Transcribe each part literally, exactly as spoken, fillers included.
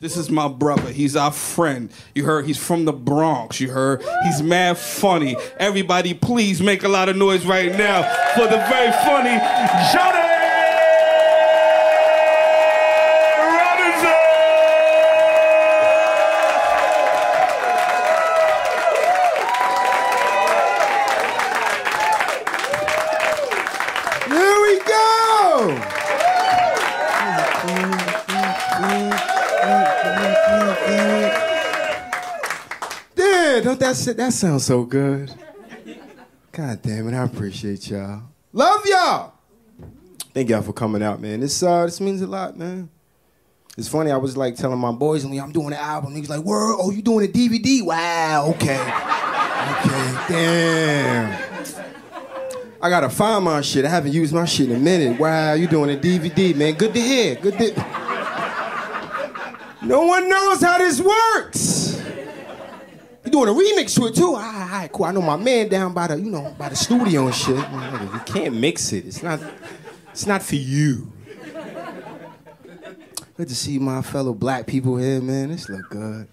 This is my brother. He's our friend. You heard? He's from the Bronx. You heard? He's mad funny. Everybody, please make a lot of noise right now for the very funny Jatty Robinson. That's it. That sounds so good. God damn it, I appreciate y'all. Love y'all. Thank y'all for coming out, man. This uh, this means a lot, man. It's funny, I was like telling my boys, I'm doing an album. He was like, word, oh, you doing a D V D? Wow, okay. Okay, damn. I gotta find my shit. I haven't used my shit in a minute. Wow, you doing a D V D, man. Good to hear. Good to... No one knows how this works. You doing a remix to it too? All right, all right, cool. I know my man down by the, you know, by the studio and shit. You can't mix it. It's not, it's not for you. Good to see my fellow black people here, man. This look good.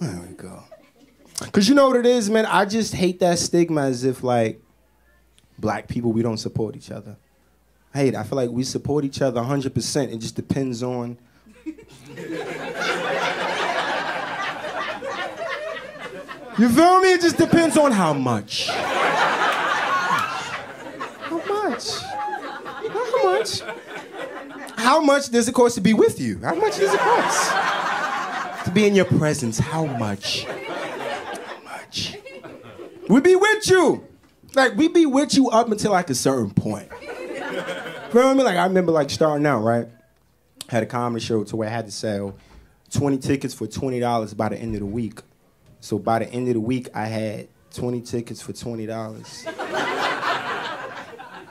There we go. Cause you know what it is, man. I just hate that stigma as if like black people we don't support each other. I hate it. I feel like we support each other one hundred percent. It just depends on. You feel me? It just depends on how much. How much? How much? How much does it cost to be with you? How much does it cost? To be in your presence, how much? How much? We be with you. Like, we be with you up until like a certain point. Feel me? Like, I remember like starting out, right? Had a comedy show to where I had to sell twenty tickets for twenty dollars by the end of the week. So by the end of the week, I had twenty tickets for twenty dollars.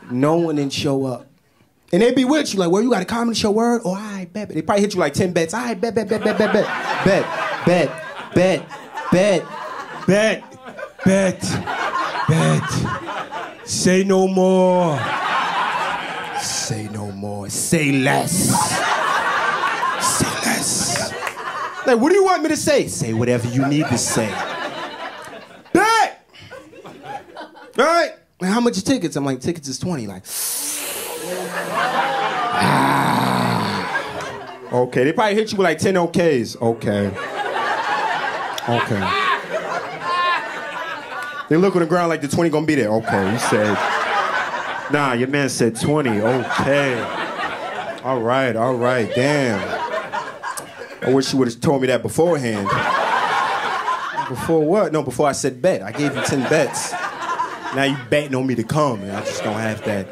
No one didn't show up. And they be with you, like, well, you got a comedy show, word? Oh, all right, bet. They probably hit you like ten bets. All right, bet, bet, bet, bet, bet, bet. Bet, bet, bet, bet, bet, bet, bet. Say no more. Say no more. Say less. Like, what do you want me to say? Say whatever you need to say. Bet! All right. How much are tickets? I'm like, tickets is twenty. Like, ah. Okay, they probably hit you with like ten O Ks. Okay. Okay. They look on the ground like the twenty gonna be there. Okay, you said, nah, your man said twenty. Okay. All right, all right, damn. I wish you would have told me that beforehand. Before what? No, before I said bet. I gave you ten bets. Now you betting on me to come, and I just don't have that.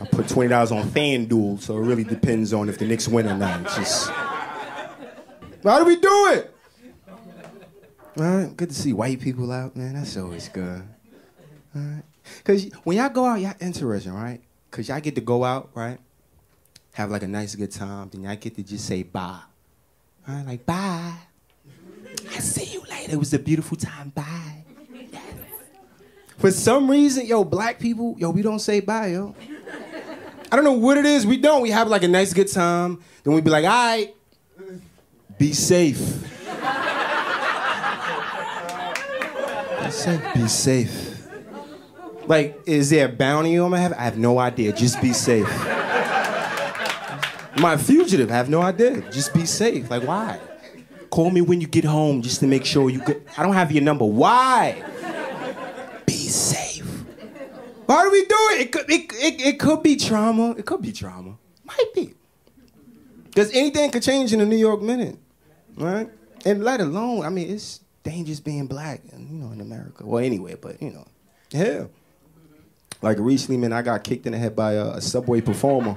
I put twenty dollars on FanDuel, so it really depends on if the Knicks win or not. It's just... How do we do it? All right, good to see white people out, man. That's always good. All right. Because when y'all go out, y'all interesting, right? Because y'all get to go out, right? Have like a nice, good time, then y'all get to just say bye. All right, like, bye. I see you later. It was a beautiful time. Bye. Yes. For some reason, yo, black people, yo, we don't say bye, yo. I don't know what it is. We don't. We have, like, a nice, good time. Then we be like, all right, be safe. I said be safe. Like, is there a bounty on my head? I have no idea. Just be safe. My fugitive, I have no idea. Just be safe. Like, why? Call me when you get home just to make sure you get... I don't have your number. Why? Be safe. Why do we do it? It could, it, it, it could be trauma. It could be trauma. Might be. Because anything could change in a New York minute. Right? And let alone, I mean, it's dangerous being black, and you know, in America. Well, anywhere, but, you know. Hell. Like, recently, man, I got kicked in the head by a, a subway performer.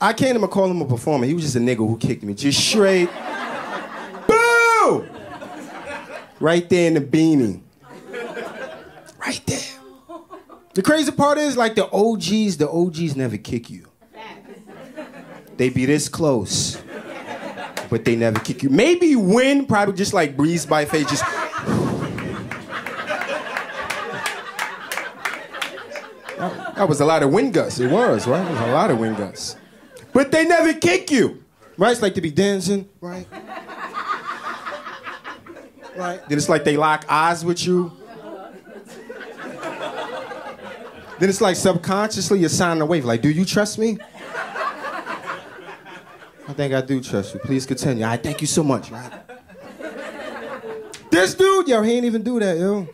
I can't even call him a performer. He was just a nigga who kicked me. Just straight. Boo! Right there in the beanie. Right there. The crazy part is, like, the O Gs, the O Gs never kick you. They be this close. But they never kick you. Maybe wind, probably just, like, breeze by face, just... That was a lot of wind gusts. It was, right? It was a lot of wind gusts. But they never kick you. Right? It's like they be dancing, right? Right? Then it's like they lock eyes with you. Then it's like subconsciously you're signing a wave. Like, do you trust me? I think I do trust you. Please continue. All right, thank you so much, right? This dude, yo, he ain't even do that, yo.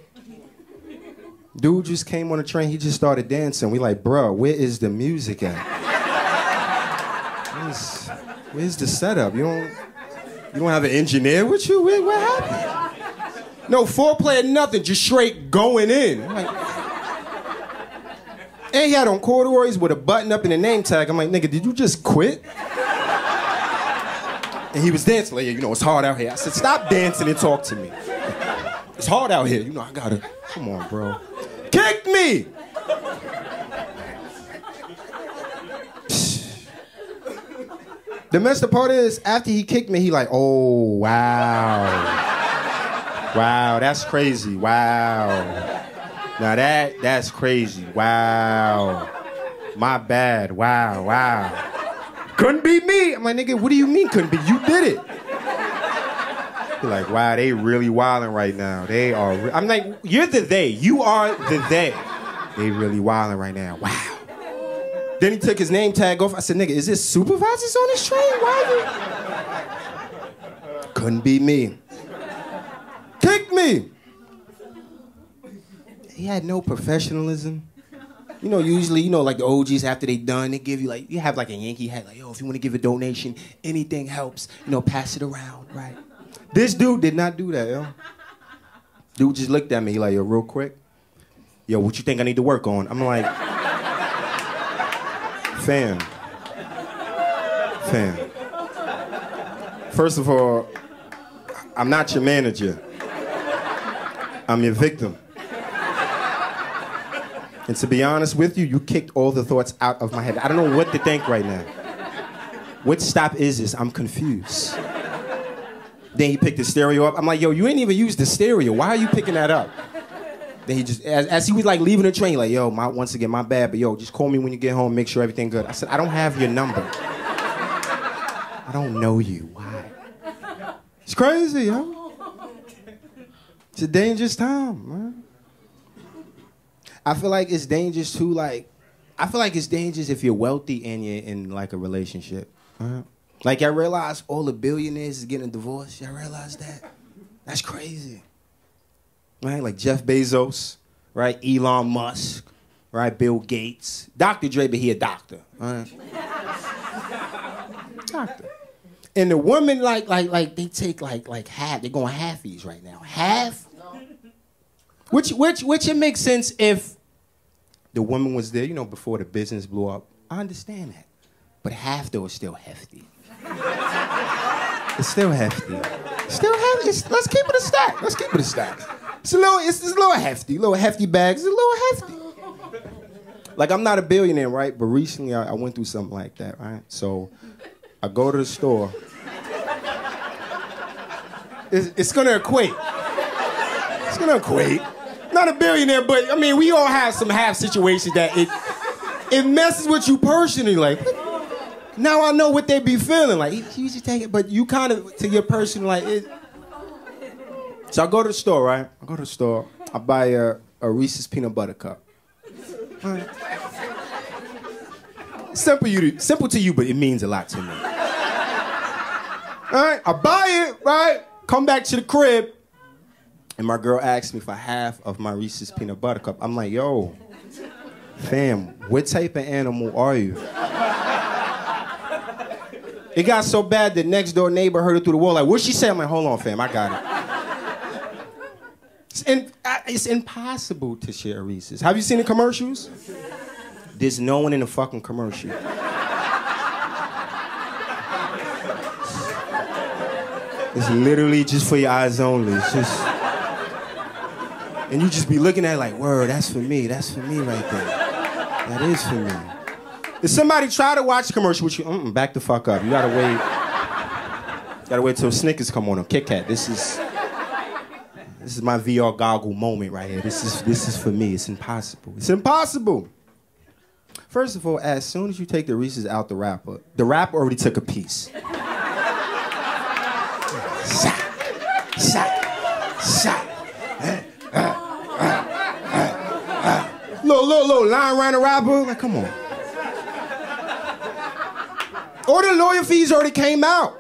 Dude just came on the train. He just started dancing. We like, bro, where is the music at? Where's, where's the setup? You don't, you don't have an engineer with you? Where, what happened? No foreplay or nothing. Just straight going in. I'm like, and he had on corduroys with a button up and a name tag. I'm like, nigga, did you just quit? And he was dancing. Like, yeah, you know, it's hard out here. I said, stop dancing and talk to me. It's hard out here. You know, I gotta, come on, bro. Kick me! The messed up part is, after he kicked me, he like, oh, wow. Wow, that's crazy. Wow. Now that, that's crazy. Wow. My bad. Wow, wow. Couldn't be me. I'm like, nigga, what do you mean couldn't be? You did it. You're like, wow, they really wilding right now. They are. Re I'm like, you're the they. You are the they. They really wilding right now. Wow. Then he took his name tag off. I said, nigga, is this supervisors on this train? Why you? Couldn't be me. Kick me. He had no professionalism. You know, usually, you know, like the O Gs, after they done, they give you like, you have like a Yankee hat, like, yo, if you want to give a donation, anything helps, you know, pass it around, right? This dude did not do that, yo. Dude just looked at me, he like, yo, real quick, yo, what you think I need to work on? I'm like, fam, fam. First of all, I'm not your manager. I'm your victim. And to be honest with you, you kicked all the thoughts out of my head. I don't know what to think right now. What stop is this? I'm confused. Then he picked the stereo up. I'm like, yo, you ain't even used the stereo. Why are you picking that up? Then he just, as, as he was like leaving the train, like, yo, my, once again, my bad, but yo, just call me when you get home, make sure everything good. I said, I don't have your number. I don't know you. Why? It's crazy, yo. It's a dangerous time, man. I feel like it's dangerous too, like, I feel like it's dangerous if you're wealthy and you're in, like, a relationship. Uh-huh. Like, y'all realize all the billionaires is getting a divorce? Y'all realize that? That's crazy. Right? Like Jeff Bezos, right? Elon Musk, right? Bill Gates. Doctor Dre, but he a doctor. Right? Doctor. And the women, like, like, like, they take, like, like half. They're going halfies right now. Half? Which, which, which it makes sense if the woman was there, you know, before the business blew up. I understand that. But half, though, is still hefty. It's still hefty. Still hefty. It's, let's keep it a stack. Let's keep it a stack. It's a little, it's, it's a little hefty. Little hefty bags. It's a little hefty. Like, I'm not a billionaire, right? But recently, I, I went through something like that, right? So I go to the store. It's, it's going to equate. It's going to equate. Not a billionaire, but I mean, we all have some half situations that it it messes with you personally. Like, now I know what they be feeling. Like, you should take it, but you kind of to your person, like it. So I go to the store, right? I go to the store. I buy a, a Reese's peanut butter cup. Right. Simple you, to, simple to you, but it means a lot to me. All right, I buy it, right? Come back to the crib. And my girl asked me for half of my Reese's peanut butter cup. I'm like, yo, fam, what type of animal are you? It got so bad the next door neighbor heard it through the wall. Like, what she say? I'm like, hold on, fam, I got it. It's, in, it's impossible to share Reese's. Have you seen the commercials? There's no one in the fucking commercial. It's literally just for your eyes only. It's just... And you just be looking at it like, word, that's for me. That's for me right there. That is for me. If somebody try to watch the commercial with you, mm-mm, back the fuck up. You gotta wait. You gotta wait till Snickers come on or Kit Kat. This is this is my V R goggle moment right here. This is this is for me. It's impossible. It's impossible. First of all, as soon as you take the Reese's out the wrapper, the wrapper already took a piece. Shot, shot, shot. Little, little, little line around the wrapper. Like, come on. Or the lawyer fees already came out.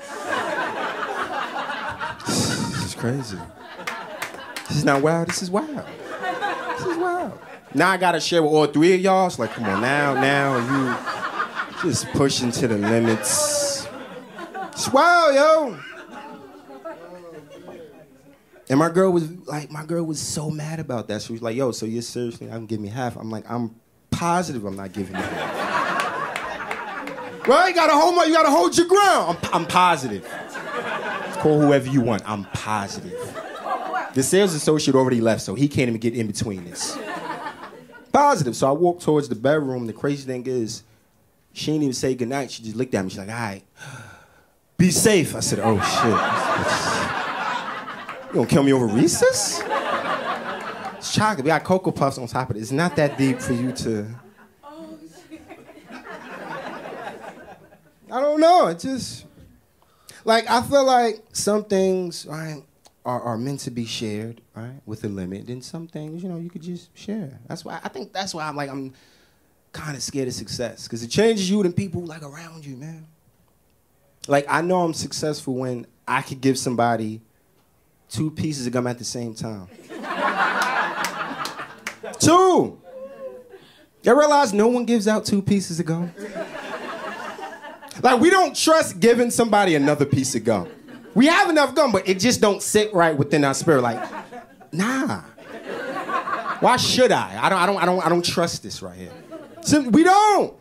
It's crazy. This is not wild. This is wild. This is wild. Now I gotta share with all three of y'all. It's like, come on, now, now you just pushing to the limits. It's wild, yo. And my girl was like, my girl was so mad about that. She was like, yo, so you're seriously not gonna give me half? I'm like, I'm positive I'm not giving you half. Well, you gotta hold my, you gotta hold your ground. I'm, I'm positive. Call whoever you want. I'm positive. The sales associate already left, so he can't even get in between this. Positive. So I walked towards the bedroom. The crazy thing is, she didn't even say goodnight. She just looked at me. She's like, all right, be safe. I said, oh, shit. You gonna kill me over Reese's? It's chocolate. We got Cocoa Puffs on top of it. It's not that deep for you to... Oh, shit. I don't know. It just... Like, I feel like some things right, are, are meant to be shared, right, with a limit. And some things, you know, you could just share. That's why I think that's why I'm like, I'm kind of scared of success. Because it changes you and people, like, around you, man. Like, I know I'm successful when I could give somebody... two pieces of gum at the same time. Two! You realize no one gives out two pieces of gum? Like, we don't trust giving somebody another piece of gum. We have enough gum, but it just don't sit right within our spirit. Like, nah. Why should I? I don't, I don't, I don't, I don't trust this right here. So we don't.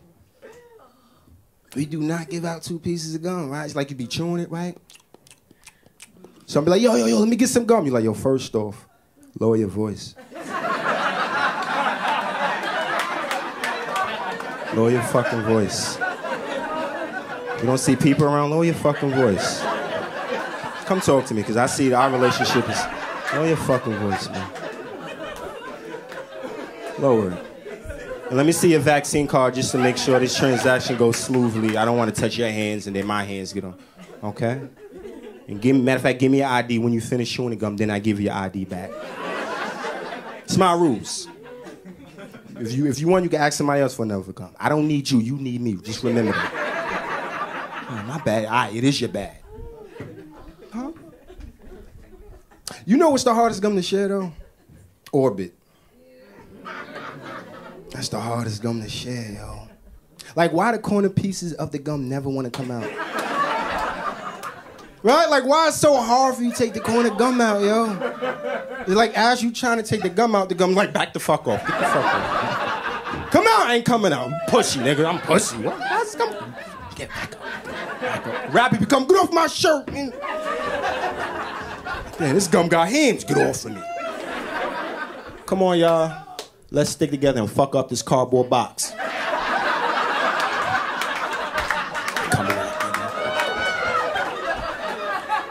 We do not give out two pieces of gum, right? It's like you be chewing it, right? So I'm be like, yo, yo, yo, let me get some gum. You're like, yo, first off, lower your voice. Lower your fucking voice. You don't see people around, lower your fucking voice. Come talk to me, because I see our relationship is... Lower your fucking voice, man. Lower it. And let me see your vaccine card just to make sure this transaction goes smoothly. I don't want to touch your hands and then my hands get on. Okay? And give me, matter of fact, give me your I D. When you finish chewing the gum, then I give you your I D back. It's my rules. If you, if you want, you can ask somebody else for another gum. I don't need you. You need me. Just remember that. Oh, my bad. All right, it is your bad. Huh? You know what's the hardest gum to share, though? Orbit. That's the hardest gum to share, yo. Like, why the corner pieces of the gum never want to come out? Right? Like, why it's so hard for you to take the corner gum out, yo? It's like, as you trying to take the gum out, the gum like, back the fuck off. Get the fuck off. Come out, I ain't coming out. I'm pussy, nigga. I'm pussy. What? How's this gum? Get back up. Back up. Rappy become, get off my shirt. Man, damn, this gum got hands. Get off of me. Come on, y'all. Let's stick together and fuck up this cardboard box.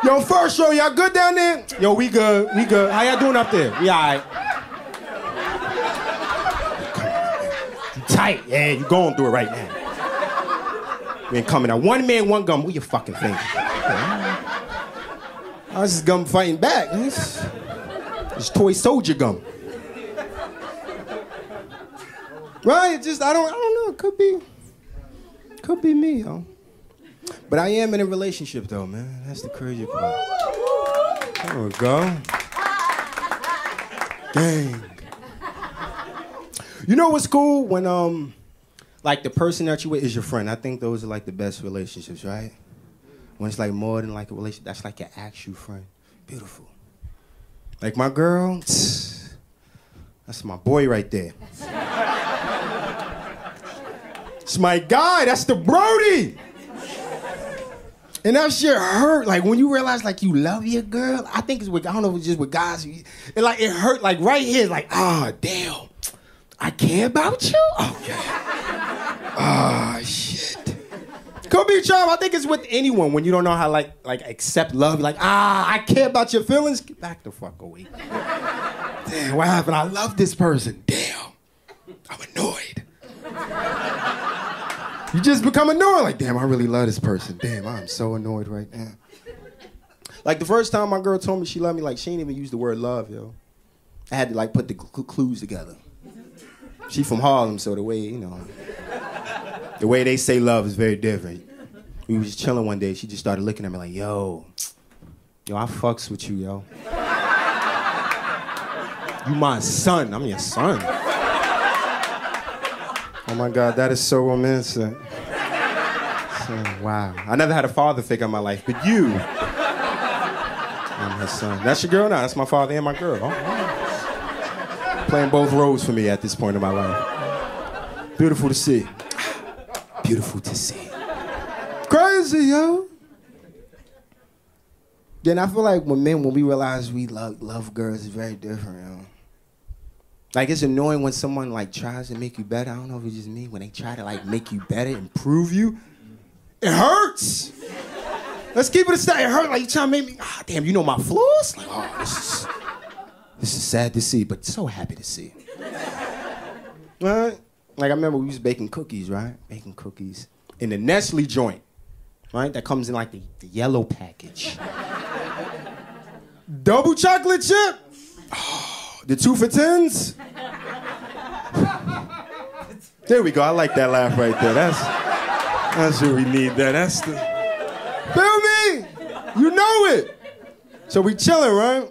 Yo, first show, y'all good down there? Yo, we good, we good. How y'all doing up there? We all right. You tight, yeah, you going through it right now. We ain't coming out. One man, one gum, what you fucking thinking? I was just gum fighting back. It's, it's toy soldier gum. Right, it's just, I don't, I don't know, it could be, could be me, yo. But I am in a relationship, though, man. That's the crazy part. There we go. Dang. You know what's cool? When, um, like, the person that you with is your friend. I think those are, like, the best relationships, right? When it's, like, more than, like, a relationship. That's, like, your actual friend. Beautiful. Like, my girl, tss, that's my boy right there. It's my guy. That's the Brody. And that shit hurt. Like, when you realize, like, you love your girl, I think it's with, I don't know if it's just with guys. It, like, it hurt, like, right here, like, ah, oh, damn. I care about you? Oh, yeah. Ah, oh, shit. Could be a charm. I think it's with anyone when you don't know how, like, like accept love. You're like, ah, I care about your feelings. Get back the fuck away. Damn, what happened? I love this person. Damn. I'm annoyed. You just become annoyed. Like, damn, I really love this person. Damn, I'm so annoyed right now. Like, the first time my girl told me she loved me, like, she ain't even used the word love, yo. I had to, like, put the cl- clues together. She from Harlem, so the way, you know, the way they say love is very different. We was just chilling one day. She just started looking at me like, yo, yo, I fucks with you, yo. You my son. I'm your son. Oh, my God, that is so romantic. Wow. I never had a father figure in my life, but you. I'm her son. That's your girl now. That's my father and my girl. Oh, wow. Playing both roles for me at this point in my life. Beautiful to see. Beautiful to see. Crazy, yo. Then I feel like when men, when we realize we love, love girls, it's very different, yo. Like, it's annoying when someone, like, tries to make you better. I don't know if it's just me. When they try to, like, make you better, improve you, it hurts. Let's keep it a style. It hurts. Like, you trying to make me, ah, damn, you know my flaws? Like, oh, this is, this is sad to see, but so happy to see. Right? Like, I remember we was baking cookies, right? Baking cookies in the Nestle joint, right? That comes in, like, the, the yellow package. Double chocolate chip. Oh. The two for tens? There we go. I like that laugh right there. That's that's what we need there. That's the... Feel me? You know it. So we chilling, right?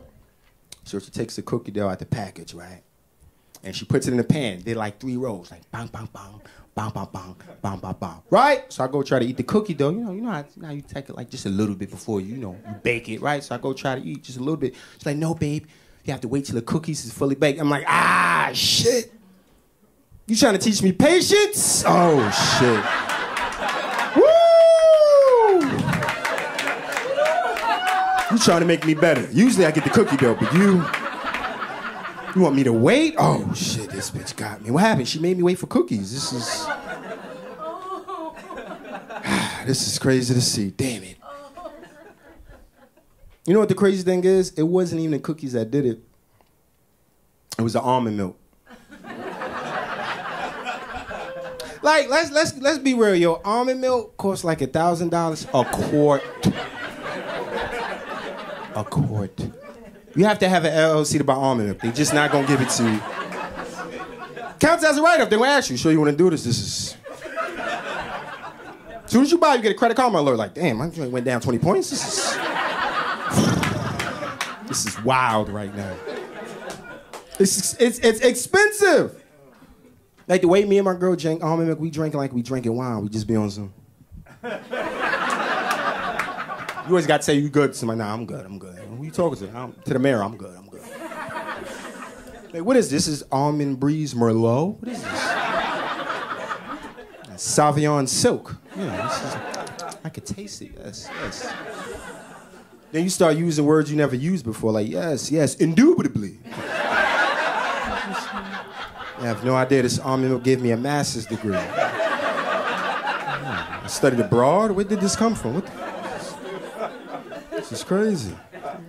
So she takes the cookie dough out the package, right? And she puts it in the pan. They're like three rows. Like, bang, bang, bang, bang, bang, bang, bang, bang, bang. Right? So I go try to eat the cookie dough. You know, you know how, how you take it like just a little bit before you, you know, you bake it, right? So I go try to eat just a little bit. She's like, no, babe. You have to wait till the cookies is fully baked. I'm like, ah, shit. You trying to teach me patience? Oh, shit. Woo! You trying to make me better. Usually I get the cookie dough, but you... You want me to wait? Oh, shit, this bitch got me. What happened? She made me wait for cookies. This is... This is crazy to see. Damn it. You know what the crazy thing is? It wasn't even the cookies that did it. It was the almond milk. Like, let's let's let's be real, yo. Almond milk costs like a thousand dollars a quart. A quart. You have to have an L L C to buy almond milk. They're just not gonna give it to you. Counts as a write-off. They're gonna ask you, sure you wanna do this? This is. As soon as you buy, you get a credit card alert. Like, damn, my joint went down twenty points. This is. This is wild right now. It's, it's, it's expensive. Like the way me and my girl drink almond milk, we drink like we drinking wine. We just be on Zoom. You always got to say you good to somebody. Nah, I'm good, I'm good. Who you talking to? I'm, to the mayor, I'm good, I'm good. Like, what is this? This is Almond Breeze Merlot? What is this? Sauvignon Silk. Yeah, this is, I could taste it, yes, yes. Then you start using words you never used before, like, yes, yes, indubitably. I have no idea. This almond milk gave me a master's degree. I studied abroad? Where did this come from? What the... This is crazy.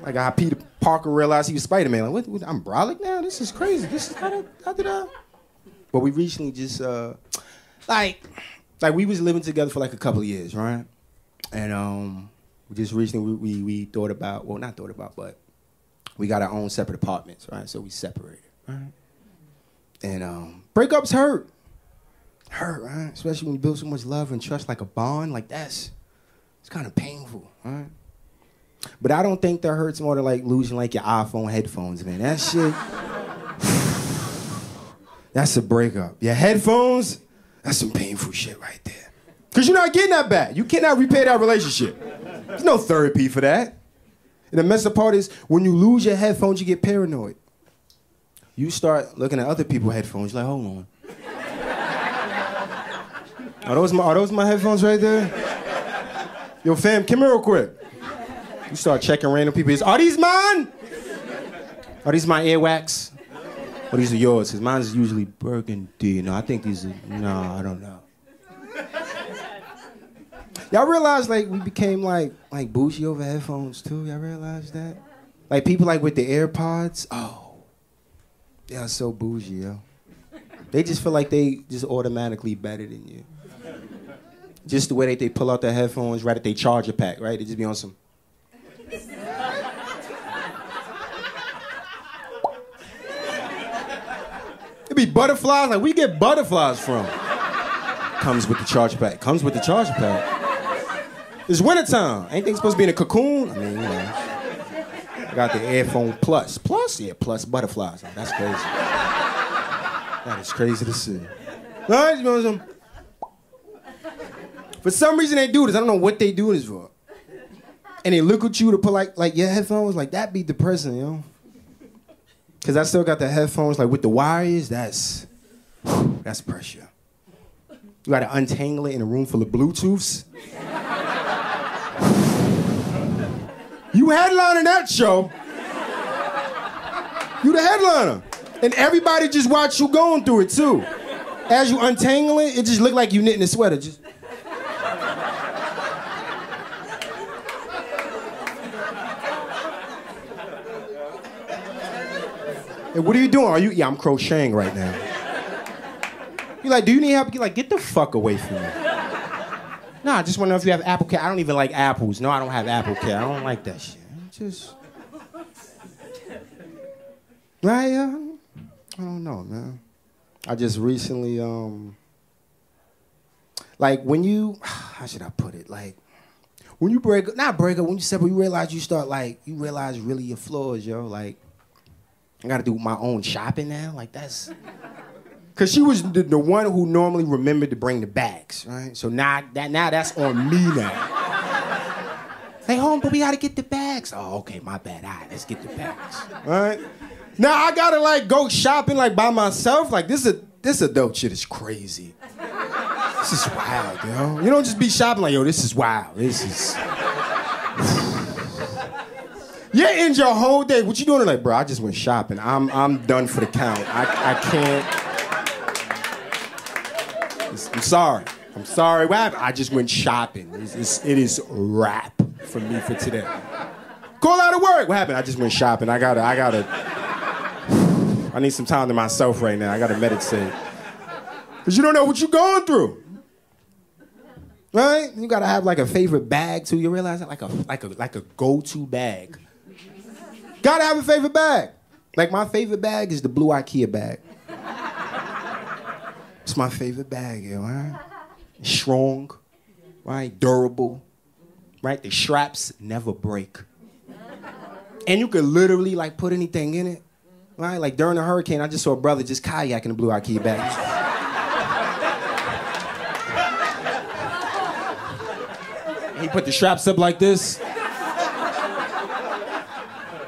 Like how Peter Parker realized he was Spider-Man. Like, what, what, I'm brolic now? This is crazy. This is how, how did I... But we recently just, uh, like, like, we was living together for like a couple of years, right? And, um... We just recently, we, we, we thought about, well, not thought about, but we got our own separate apartments, right? So we separated, right? And um, breakups hurt. Hurt, right? Especially when you build so much love and trust, like a bond, like that's, it's kind of painful, right? But I don't think that hurts more than like losing like your iPhone headphones, man. That shit, that's a breakup. Your headphones, that's some painful shit right there. Because you're not getting that back. You cannot repair that relationship. There's no therapy for that. And the mess up part is when you lose your headphones, you get paranoid. You start looking at other people's headphones. You're like, hold on. Are those my, are those my headphones right there? Yo, fam, come here real quick. You start checking random people. Are these mine? Are these my earwax? Or these are yours? Because mine's usually burgundy. No, I think these are, no, I don't know. Y'all realize, like, we became, like, like bougie over headphones, too? Y'all realize that? Like, people, like, with the AirPods, oh, they are so bougie, yo. They just feel like they just automatically better than you. Just the way that they pull out their headphones right at their charger pack, right? They just be on some. It be butterflies, like we get butterflies from. Comes with the charger pack, comes with the charger pack. It's wintertime. Ain't they supposed to be in a cocoon? I mean, you know. I got the headphone plus. Plus? Yeah, plus butterflies. Like, that's crazy. That is crazy to see. All right, you know some. For some reason they do this. I don't know what they do this for. And they look at you to put like like your headphones, like that be depressing, you know. Cause I still got the headphones like with the wires, that's whew, that's pressure. You gotta untangle it in a room full of Bluetooths. You headlining that show. You the headliner. And everybody just watch you going through it too. As you untangle it, it just look like you knitting a sweater. Just hey, what are you doing? Are you? Yeah, I'm crocheting right now. You like, do you need help? You're like, get the fuck away from me. Nah, I just want to know if you have apple care. I don't even like apples. No, I don't have apple care. I don't like that shit. I'm just. Like, uh, I don't know, man. I just recently, um. Like, when you. How should I put it? Like, when you break up, not break up, when you separate, you realize you start, like, you realize really your flaws, yo. Like, I gotta do my own shopping now? Like, that's... Because she was the, the one who normally remembered to bring the bags, right? So now, that, now that's on me now. Hey, home, but we gotta get the bags. Oh, okay, my bad. All right, let's get the bags. All right? Now I gotta, like, go shopping, like, by myself. Like, this, a, this adult shit is crazy. This is wild, yo. You don't just be shopping like, yo, this is wild. This is... You end your whole day. What you doing? Like, bro, I just went shopping. I'm I'm done for the count. I I can't. I'm sorry. I'm sorry. What happened? I just went shopping. It's, it's, it is wrap for me for today. Call out of work. What happened? I just went shopping. I gotta. I gotta. I need some time to myself right now. I gotta meditate. Cause you don't know what you're going through. Right? You gotta have like a favorite bag too. You realize that? Like a like a like a go-to bag. Gotta have a favorite bag. Like, my favorite bag is the blue IKEA bag. It's my favorite bag, yo, right? Strong, right? Durable, right? The straps never break. And you could literally, like, put anything in it, right? Like, during the hurricane, I just saw a brother just kayaking the blue IKEA bag. He put the straps up like this.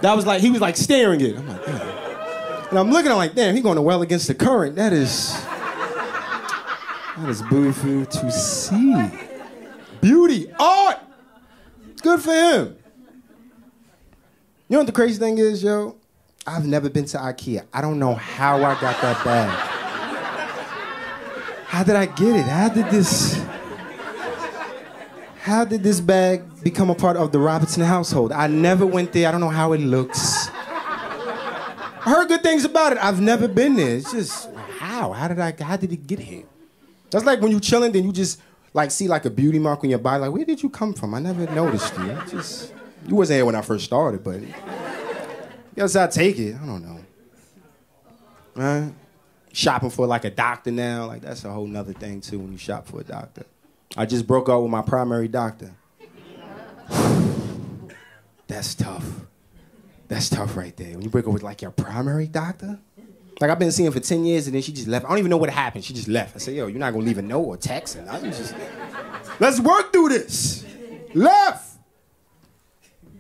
That was like, he was like staring at it. I'm like, damn. And I'm looking, I'm like, damn, he going to well against the current. That is, that is beautiful to see. Beauty, art. Good for him. You know what the crazy thing is, yo? I've never been to IKEA. I don't know how I got that bag. How did I get it? How did this... How did this bag become a part of the Robinson household? I never went there. I don't know how it looks. I heard good things about it. I've never been there. It's just, how? How did I? How did it get here? That's like when you chilling, then you just like see like a beauty mark on your body. Like, where did you come from? I never noticed you. I just, you wasn't here when I first started, but guess I take it. I don't know. Right? Shopping for like a doctor now. Like, that's a whole nother thing too when you shop for a doctor. I just broke up with my primary doctor. That's tough. That's tough right there. When you break up with like your primary doctor? Like, I've been seeing her for ten years and then she just left. I don't even know what happened. She just left. I said, yo, you're not gonna leave a note or text or nothing. Just, let's work through this. Left.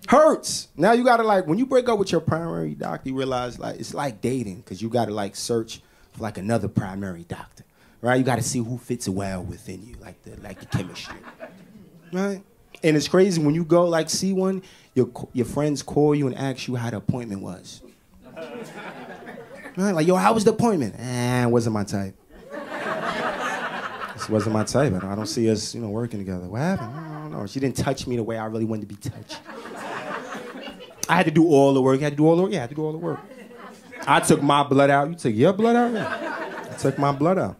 Hurts. Now you gotta, like, when you break up with your primary doctor, you realize, like, it's like dating, cause you gotta like search for like another primary doctor. Right, you gotta see who fits well within you, like the like the chemistry, right? And it's crazy when you go like see one, your your friends call you and ask you how the appointment was. Right, like, yo, how was the appointment? Eh, it wasn't my type. This wasn't my type. I don't, I don't see us, you know, working together. What happened? I don't know. She didn't touch me the way I really wanted to be touched. I had to do all the work. You had to do all the work. Yeah, I had to do all the work. I took my blood out. You took your blood out. Yeah. took my blood out.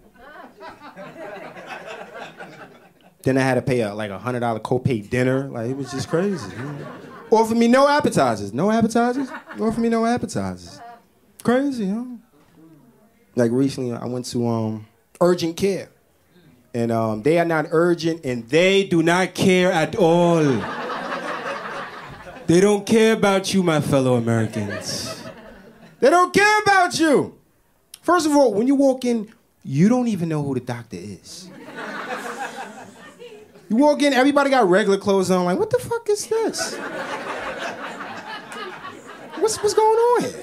Then I had to pay a, like a hundred dollar copay dinner. Like it was just crazy. Offered me no appetizers. No appetizers? Offered me no appetizers. Crazy, huh? Like recently I went to um, Urgent Care. And um, they are not urgent and they do not care at all. They don't care about you, my fellow Americans. They don't care about you. First of all, when you walk in, you don't even know who the doctor is. You walk in, everybody got regular clothes on. Like, what the fuck is this? What's what's going on here?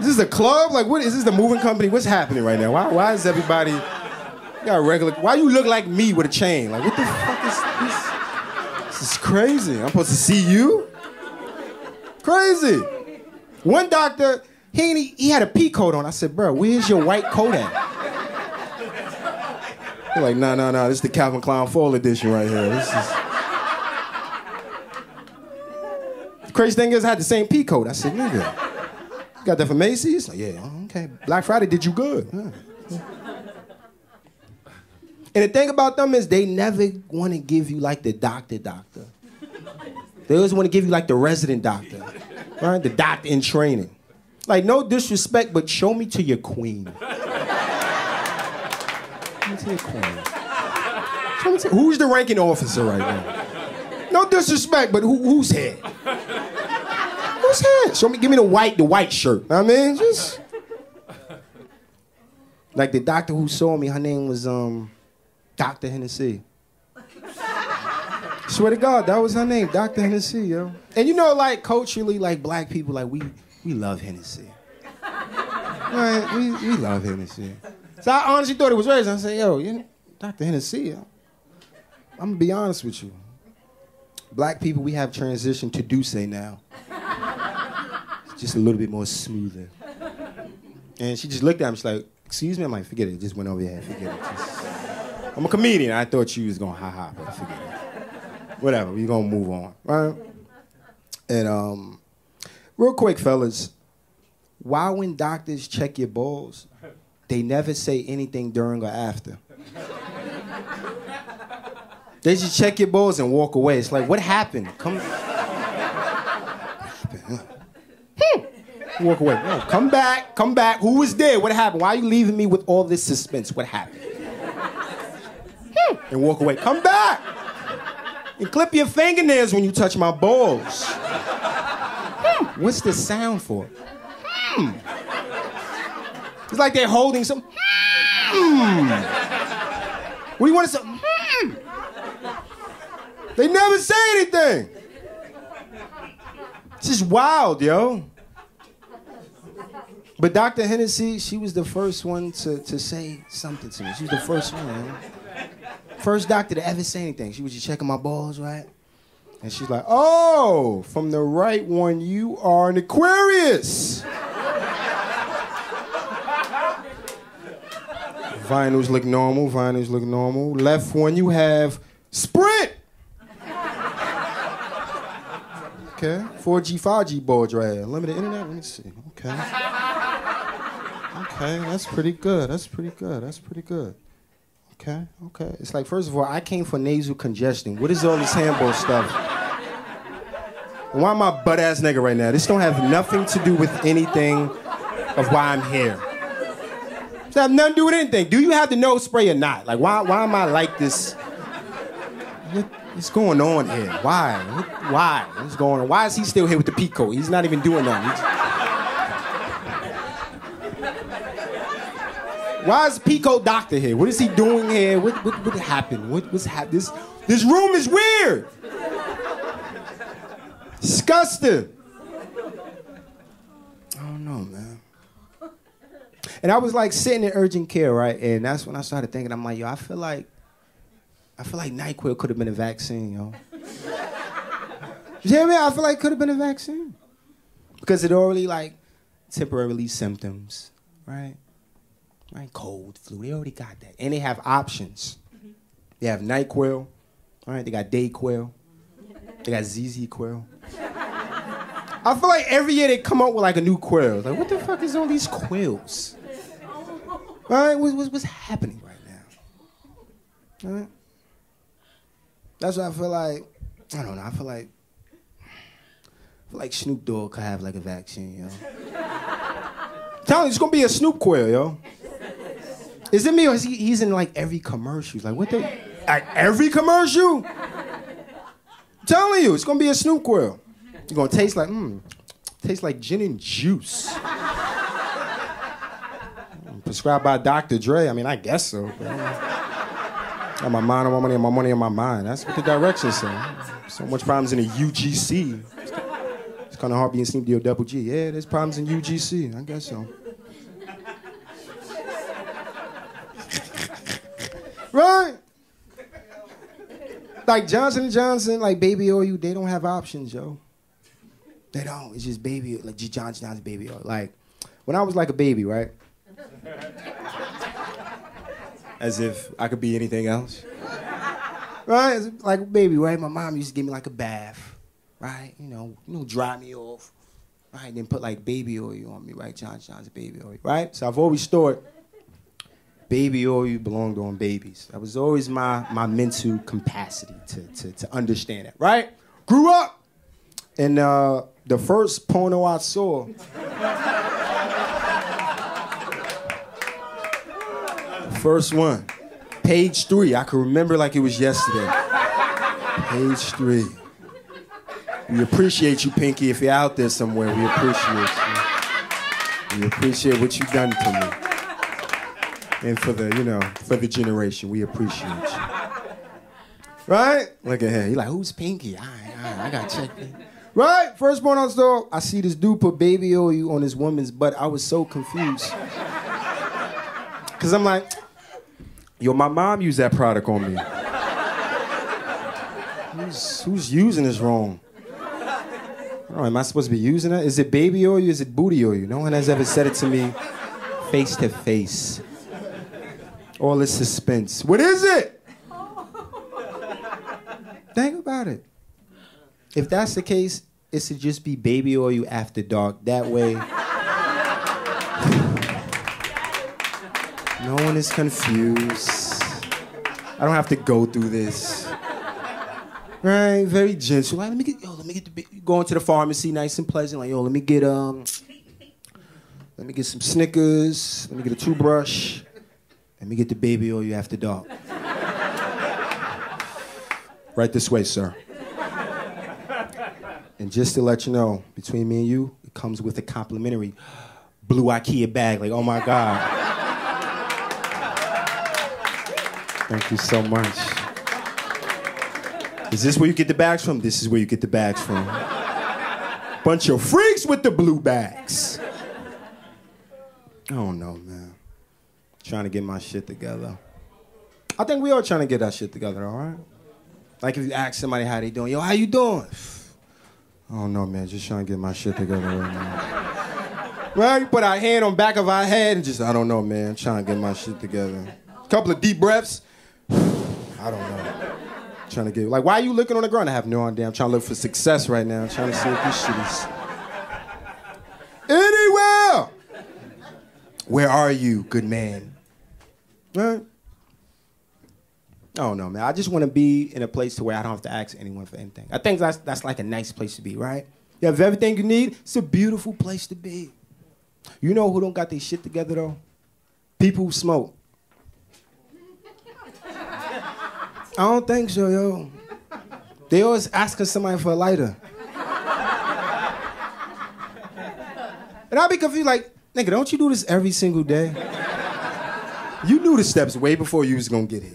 Is this a club? Like, what is this? The moving company? What's happening right now? Why why is everybody got regular? Why you look like me with a chain? Like, what the fuck is this? This is crazy. I'm supposed to see you? Crazy. One doctor, he he had a pea coat on. I said, bro, where's your white coat at? They're like, no, no, no, this is the Calvin Klein Fall Edition right here. This is... The crazy thing is I had the same pea coat. I said, nigga, you got that from Macy's? Like, yeah, okay. Black Friday did you good. Yeah. And the thing about them is they never want to give you like the doctor doctor. They always want to give you like the resident doctor, right? The doctor in training. Like, no disrespect, but show me to your queen. Who's the ranking officer right now? No disrespect, but who, who's here? Who's here? Show me, give me the white, the white shirt. I mean, just like the doctor who saw me. Her name was um, Doctor Hennessy. Swear to God, that was her name, Doctor Hennessy, yo. And you know, like culturally, like black people, like we we love Hennessy. Right? We we love Hennessy. So I honestly thought it was racist. I said, yo, you know, Doctor Hennessy, I'm, I'm gonna be honest with you. Black people, we have transitioned to Douce now. It's just a little bit more smoother. And she just looked at me, she's like, excuse me? I'm like, forget it, it just went over your head, forget it. Just... I'm a comedian, I thought you was gonna ha-ha, but forget it. Whatever, we're gonna move on, right? And um, real quick, fellas, why when doctors check your balls, they never say anything during or after? They just check your balls and walk away. It's like, what happened? Come. What happened? Hmm. Walk away. No, come back. Come back. Who was there? What happened? Why are you leaving me with all this suspense? What happened? Hmm. And walk away. Come back. And clip your fingernails when you touch my balls. Hmm. What's the sound for? Hmm. It's like they're holding some. Mm. What do you want to say? Mm. They never say anything. It's just wild, yo. But Doctor Hennessy, she was the first one to, to say something to me. She was the first one, yo. First doctor to ever say anything. She was just checking my balls, right? And she's like, oh, from the right one, you are an Aquarius. Vinyls look normal, vinyls look normal. Left one, you have Sprint. Okay, four G, five G boards right here. Limited internet, let me see, okay. Okay, that's pretty good, that's pretty good, that's pretty good. Okay, okay. It's like, first of all, I came for nasal congestion. What is all this handball stuff? Why am I butt-ass nigga right now? This don't have nothing to do with anything of why I'm here. It have nothing to do with anything. Do you have the nose spray or not? Like, why why am I like this? What, what's going on here? Why? What, why? What's going on? Why is he still here with the pico? He's not even doing nothing. He's... Why is Pico Doctor here? What is he doing here? What what, what happened? What was happening? This, this room is weird. Disgusting. I don't know, man. And I was like sitting in urgent care, right? And that's when I started thinking, I'm like, yo, I feel like, I feel like NyQuil could have been a vaccine, yo. You hear me? I feel like it could have been a vaccine. Because it already like temporarily symptoms, right? Like cold, flu, they already got that. And they have options. They have NyQuil, all right? They got DayQuil. They got Z Z Quil. I feel like every year they come up with like a new quill. Like, what the fuck is all these quills? All right, what's, what's happening right now? All right? That's why I feel like, I don't know, I feel like, I feel like Snoop Dogg could have like a vaccine, yo. I'm telling you, it's gonna be a Snoop Quill, yo. Is it me or is he, he's in like every commercial? He's like, what the, like every commercial? I'm telling you, it's gonna be a Snoop Quill. It's gonna taste like, mmm, tastes like gin and juice. Prescribed by Doctor Dre. I mean, I guess so. But I got my mind on my money and my money on my mind. That's what the direction said. So much problems in the U G C. It's kind of hard being Snoop Dogg double G. Yeah, there's problems in U G C. I guess so. Right? Like Johnson and Johnson, like Baby Oil, they don't have options, yo. They don't. It's just Baby Oil, like just Johnson and Johnson Baby Oil. Like when I was like a baby, right? As if I could be anything else. Right? Like baby, right? My mom used to give me like a bath, right? You know, you know, dry me off, right? Then put like baby oil on me, right? Johnson and Johnson's baby oil, right? So I've always thought baby oil belonged on babies. That was always my, my mental capacity to, to, to understand it, right? Grew up, and uh, the first porno I saw. First one, page three. I can remember like it was yesterday. Page three. We appreciate you, Pinky. If you're out there somewhere, we appreciate you. We appreciate what you've done for me. And for the, you know, for the generation, we appreciate you. Right? Look at him. You're like, who's Pinky? All right, all right, I got to check it. Right? First one on the store, I see this dude put baby oil on his woman's butt. I was so confused. Because I'm like, yo, my mom used that product on me. Who's, who's using this wrong? Oh, am I supposed to be using it? Is it baby oil? Is it booty oil? No one has ever said it to me face to face. All this suspense. What is it? Think about it. If that's the case, it should just be baby oil after dark. That way, no one is confused. I don't have to go through this. Right? Very gentle. Like, let me get, yo, let me get the, going to the pharmacy, nice and pleasant. Like, yo, let me get, um, let me get some Snickers. Let me get a toothbrush. Let me get the baby oil after dark. Right this way, sir. And just to let you know, between me and you, it comes with a complimentary blue IKEA bag. Like, oh my God. Thank you so much. Is this where you get the bags from? This is where you get the bags from. Bunch of freaks with the blue bags. I don't know, man. Trying to get my shit together. I think we all trying to get our shit together, all right? Like if you ask somebody how they doing, yo, how you doing? I don't know, man. Just trying to get my shit together right now. Right? You put our hand on back of our head and just, I don't know, man. I'm trying to get my shit together. Couple of deep breaths. I don't know. I'm trying to get, like, why are you looking on the ground? I have no idea. I'm trying to look for success right now. I'm trying to see if this shit is anywhere. Where are you, good man? Right? I don't know, man. I just want to be in a place to where I don't have to ask anyone for anything. I think that's that's like a nice place to be, right? You have everything you need. It's a beautiful place to be. You know who don't got their shit together though? People who smoke. I don't think so, yo. They always asking somebody for a lighter. And I'll be confused, like, nigga, don't you do this every single day? You knew the steps way before you was gonna get here.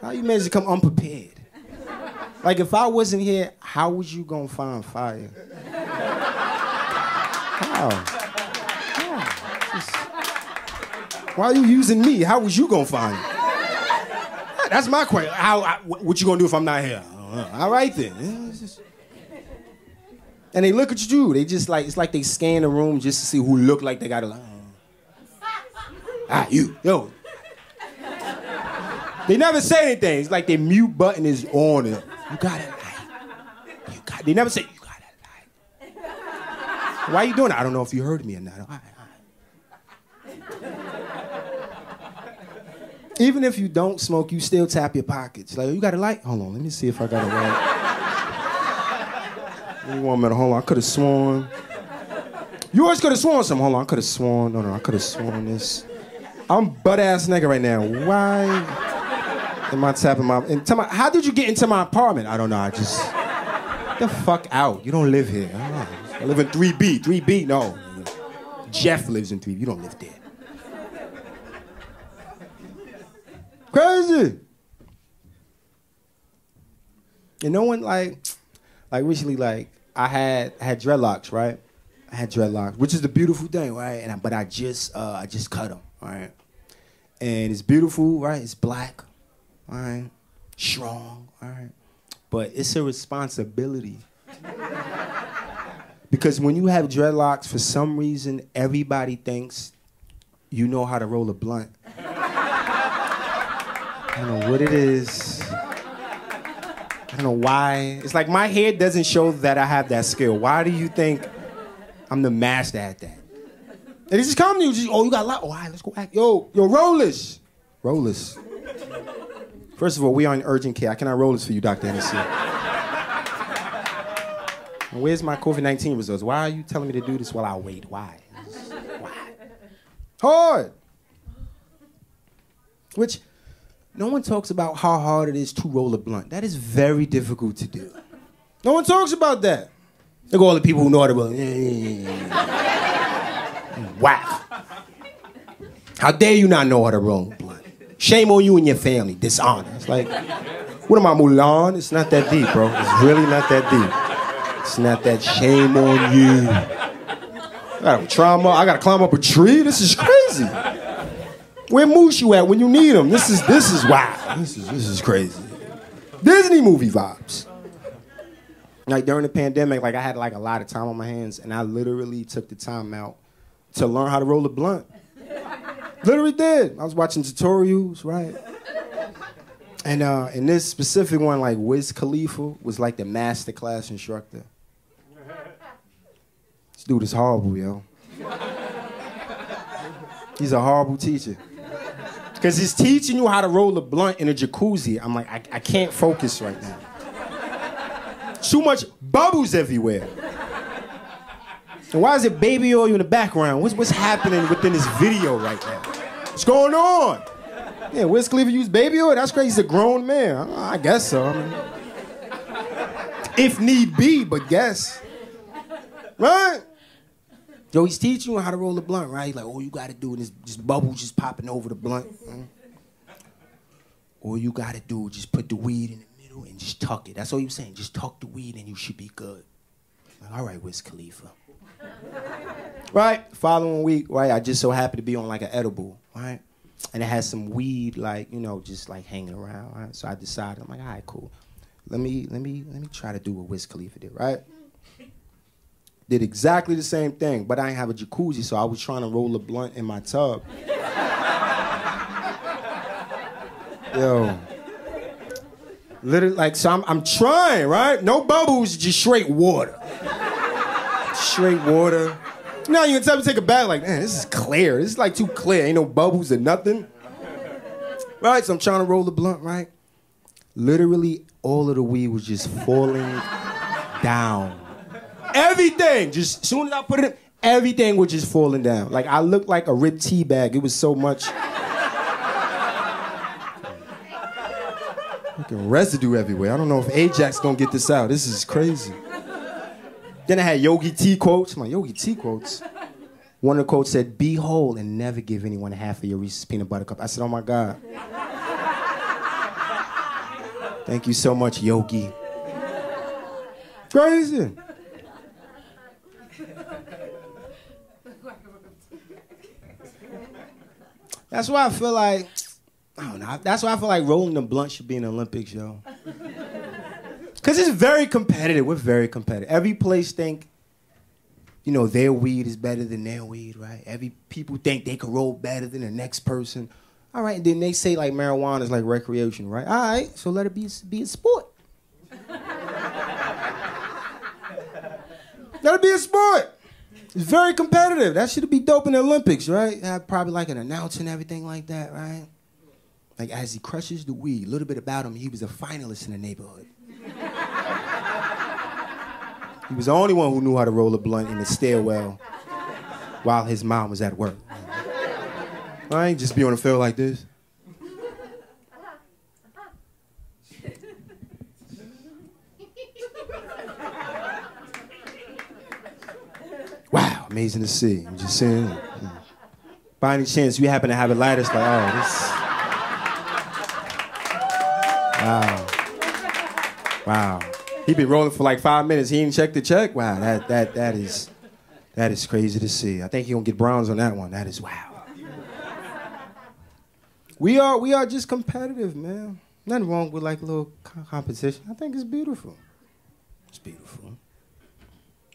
How you managed to come unprepared? Like, if I wasn't here, how was you gonna find fire? How? How? Just, why are you using me? How was you gonna find it? That's my question. How, I, what you gonna do if I'm not here? I don't know. All right then. Yeah, just... And they look at you. They just like it's like they scan the room just to see who look like they got a line. Ah, you, yo. They never say anything. It's like their mute button is on it. You got it. You got. They never say you got it. Why you doing that? I don't know if you heard me or not. All right, all right. even if you don't smoke, you still tap your pockets. Like, you got a light? Hold on, let me see if I got a light. You want me to hold on? I could have sworn. You always could have sworn something. Hold on, I could have sworn. No, no, I could have sworn this. I'm butt-ass nigga right now. Why am I tapping my... And tell my... How did you get into my apartment? I don't know, I just... Get the fuck out. You don't live here. I, don't know. I live in three B. three B, no. Jeff lives in three B. You don't live there. Crazy. And no one, like... Like, recently, like, I had, I had dreadlocks, right? I had dreadlocks, which is the beautiful thing, right? And I, but I just, uh, I just cut them, all right? And it's beautiful, right? It's black, all right? Strong, all right? But it's a responsibility. Because when you have dreadlocks, for some reason, everybody thinks you know how to roll a blunt. I don't know what it is. I don't know why. It's like my hair doesn't show that I have that skill. Why do you think I'm the master at that? And it's just comedy. You just, oh, you got a lot. Oh, all right, let's go act. Yo, yo, roll this. Roll this. First of all, we are in urgent care. I cannot roll this for you, Doctor Hennessy. And where's my COVID nineteen results? Why are you telling me to do this while I wait? Why? Why? Hard. Which, no one talks about how hard it is to roll a blunt. That is very difficult to do. No one talks about that. Look at all the people who know how to roll. Wow. How dare you not know how to roll a blunt? Shame on you and your family. Dishonor. It's like, what am I, Mulan? It's not that deep, bro. It's really not that deep. It's not that. Shame on you. I got a trauma. I got to climb up a tree. This is crazy. Where Moose you at when you need him? This is this is wild. This is this is crazy. Disney movie vibes. Like, during the pandemic, like, I had, like, a lot of time on my hands, and I literally took the time out to learn how to roll a blunt. Literally did. I was watching tutorials, right? And uh, in this specific one, like, Wiz Khalifa was, like, the master class instructor. This dude is horrible, yo. He's a horrible teacher. Because he's teaching you how to roll a blunt in a jacuzzi. I'm like, I, I can't focus right now. Too much bubbles everywhere. And why is it baby oil in the background? What's, what's happening within this video right now? What's going on? Yeah, Wiz Khalifa used baby oil? That's crazy. He's a grown man. I, I guess so. I mean, if need be, but guess. Right? Yo, he's teaching you how to roll the blunt, right? He's like, all you got to do is just bubbles just popping over the blunt. Mm? All you got to do is just put the weed in it. And just tuck it. That's all you're saying. Just tuck the weed and you should be good. Like, all right, Wiz Khalifa. Right? Following week, right? I just so happened to be on like an edible, right? And it has some weed, like, you know, just like hanging around, right? So I decided, I'm like, all right, cool. Let me, let me, let me try to do what Wiz Khalifa did, right? Did exactly the same thing, but I didn't have a jacuzzi, so I was trying to roll a blunt in my tub. Yo. Literally, like, so I'm, I'm trying, right? No bubbles, just straight water. Straight water. Now you can tell me to take a bath, like, man, this is clear. This is, like, too clear. Ain't no bubbles or nothing. Right, so I'm trying to roll the blunt, right? Literally, all of the weed was just falling down. Everything, just, as soon as I put it in, everything was just falling down. Like, I looked like a ripped tea bag. It was so much... residue everywhere. I don't know if Ajax gonna get this out. This is crazy. Then I had Yogi T quotes. I'm like, Yogi T quotes? One of the quotes said, be whole and never give anyone half of your Reese's peanut butter cup. I said, oh my God. Thank you so much, Yogi. Crazy. That's why I feel like I don't know. That's why I feel like rolling the blunt should be an Olympics, yo. Because it's very competitive. We're very competitive. Every place think, you know, their weed is better than their weed, right? Every people think they can roll better than the next person. All right, and then they say, like, marijuana is like recreation, right? All right, so let it be, be a sport. Let it be a sport. It's very competitive. That should be dope in the Olympics, right? I'd probably like an announcer and everything like that, right? Like as he crushes the weed, a little bit about him, he was a finalist in the neighborhood. He was the only one who knew how to roll a blunt in the stairwell while his mom was at work. I ain't just be on the field like this. Wow, amazing to see. I'm just saying. By any chance, you happen to have a lighter? It's like, oh, this... Wow. Wow. He been rolling for like five minutes. He ain't checked the check. Wow, that that that is that is crazy to see. I think he gonna get bronze on that one. That is wow. We are we are just competitive, man. Nothing wrong with like a little competition. I think it's beautiful. It's beautiful.